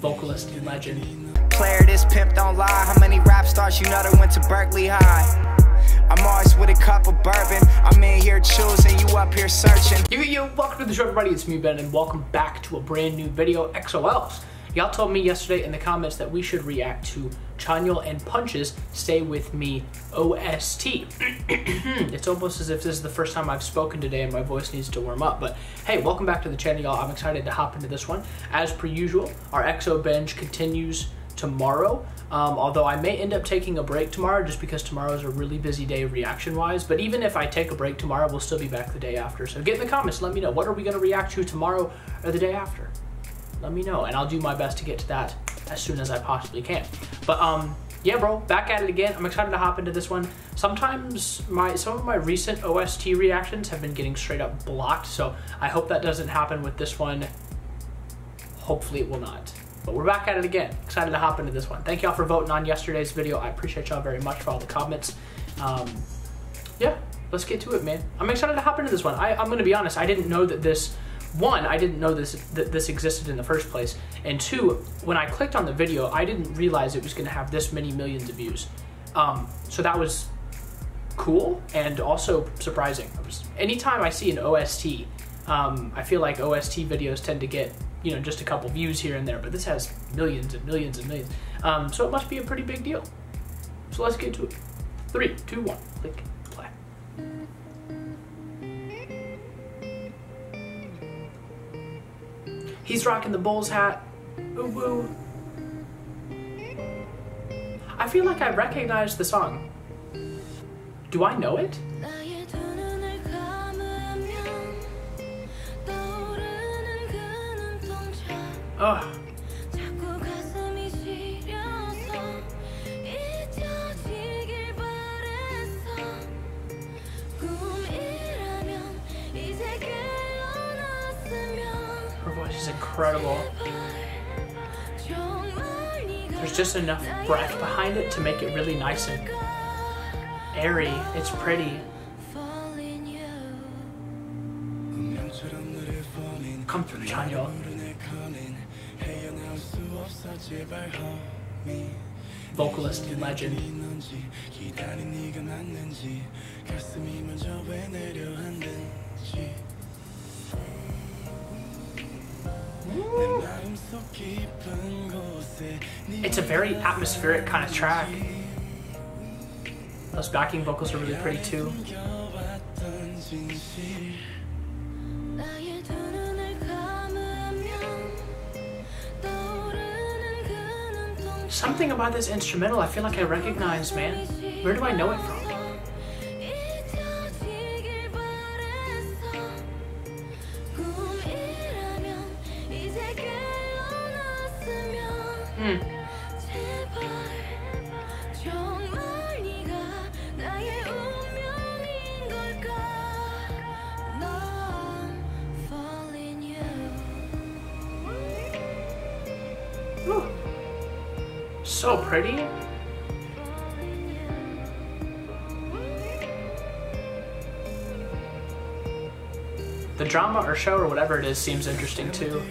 Vocalist and legend. Player, this pimp don't lie. How many rap stars you know that went to Berkeley High? I'm always with a cup of bourbon. I'm in here choosing, you up here searching. Yo, welcome to the show, everybody. It's me, Ben, and welcome back to a brand new video, EXO-L's. Y'all told me yesterday in the comments that we should react to Chanyeol and Punches' Stay With Me OST. It's almost as if this is the first time I've spoken today and my voice needs to warm up. But hey, welcome back to the channel, y'all. I'm excited to hop into this one. As per usual, our EXO binge continues tomorrow, although I may end up taking a break tomorrow just because tomorrow is a really busy day reaction-wise. But even if I take a break tomorrow, we'll still be back the day after. So get in the comments, let me know. What are we going to react to tomorrow or the day after? Let me know, and I'll do my best to get to that as soon as I possibly can. But yeah, bro, back at it again. I'm excited to hop into this one. Sometimes some of my recent OST reactions have been getting straight up blocked, so I hope that doesn't happen with this one. Hopefully it will not. But we're back at it again. Excited to hop into this one. Thank y'all for voting on yesterday's video. I appreciate y'all very much for all the comments. Yeah, let's get to it, man. I'm excited to hop into this one. I'm gonna be honest, I didn't know that this I didn't know that this existed in the first place, and two, when I clicked on the video, I didn't realize it was going to have this many millions of views. So that was cool and also surprising. Anytime I see an OST, I feel like OST videos tend to get, you know, just a couple views here and there, but this has millions and millions and millions. So it must be a pretty big deal. So let's get to it. 3, 2, 1, click. He's rocking the Bulls hat. Ooh, woo. I feel like I recognize the song. Do I know it? Ugh. Is incredible. There's just enough breath behind it to make it really nice and airy. It's pretty. Come through, Chanyeol. Vocalist and legend. It's a very atmospheric kind of track. Those backing vocals are really pretty too. Something about this instrumental I feel like I recognize, man. Where do I know it from? Ooh. So pretty. The drama or show or whatever it is seems interesting too.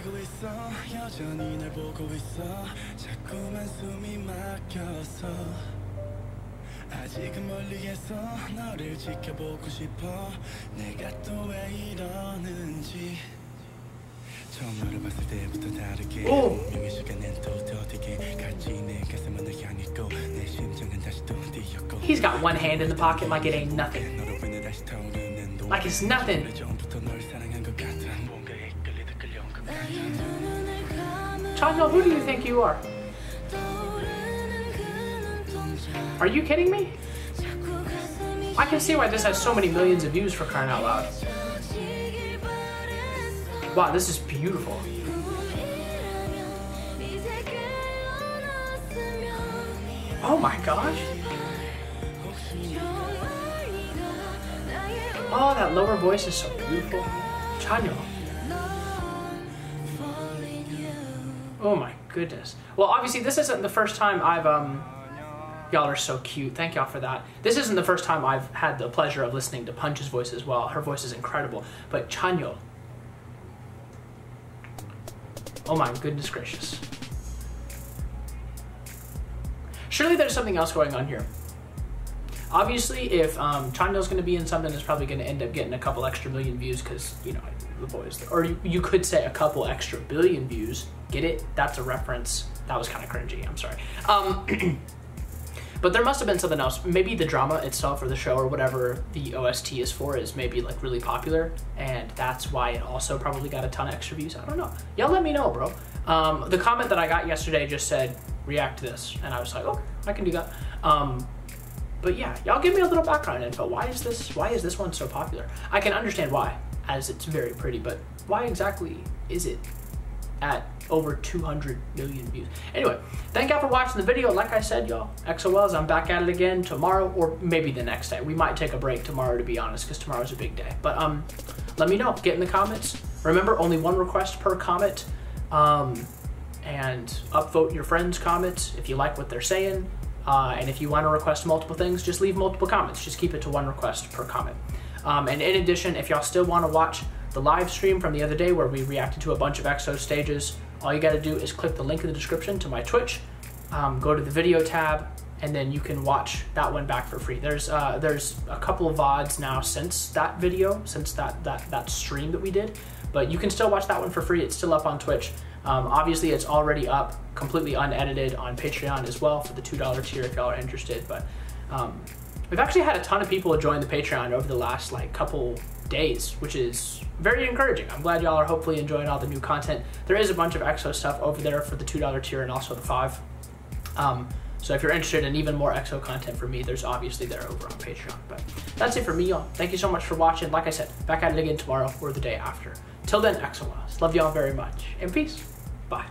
Oh. He's got one hand in the pocket like it ain't nothing. Like it's nothing. Chanyeol, who do you think you are? Are you kidding me? I can see why this has so many millions of views, for crying out loud. Wow, this is beautiful. Oh my gosh. Oh, that lower voice is so beautiful. Chanyeol. Oh my goodness. Well, obviously this isn't the first time I've y'all are so cute. Thank y'all for that. This isn't the first time I've had the pleasure of listening to Punch's voice as well. Her voice is incredible. But Chanyeol. Oh my goodness gracious. Surely there's something else going on here. Obviously, if Chanyeol's going to be in something, it's probably going to end up getting a couple extra million views because, you know, the boys. Or you could say a couple extra billion views. Get it? That's a reference. That was kind of cringy. I'm sorry. But there must have been something else. Maybe the drama itself or the show or whatever the OST is for is maybe like really popular, and that's why it also probably got a ton of extra views. I don't know. Y'all let me know, bro. The comment that I got yesterday just said, react to this. And I was like, okay, I can do that. But yeah, y'all give me a little background info. Why is this one so popular? I can understand why, as it's very pretty, but why exactly is it at over 200 million views? Anyway, thank y'all for watching the video. Like I said, y'all, EXO-L's, I'm back at it again tomorrow, or maybe the next day. We might take a break tomorrow, to be honest, because tomorrow's a big day. But let me know. Get in the comments. Remember, only one request per comment. And upvote your friends' comments if you like what they're saying. And if you want to request multiple things, just leave multiple comments. Just keep it to one request per comment. And in addition, if y'all still want to watch the live stream from the other day where we reacted to a bunch of EXO stages, all you got to do is click the link in the description to my Twitch, go to the video tab, and then you can watch that one back for free. There's a couple of VODs now since that video, since that stream that we did, but you can still watch that one for free. It's still up on Twitch. Obviously, it's already up completely unedited on Patreon as well for the $2 tier if y'all are interested. But we've actually had a ton of people join the Patreon over the last like couple days, which is very encouraging. I'm glad y'all are hopefully enjoying all the new content. There is a bunch of EXO stuff over there for the $2 tier and also the $5. So if you're interested in even more EXO content from me, there's obviously there over on Patreon. But that's it for me, y'all. Thank you so much for watching. Like I said, back at it again tomorrow or the day after. Till then, EXO-L's. Love y'all very much and peace. Bye.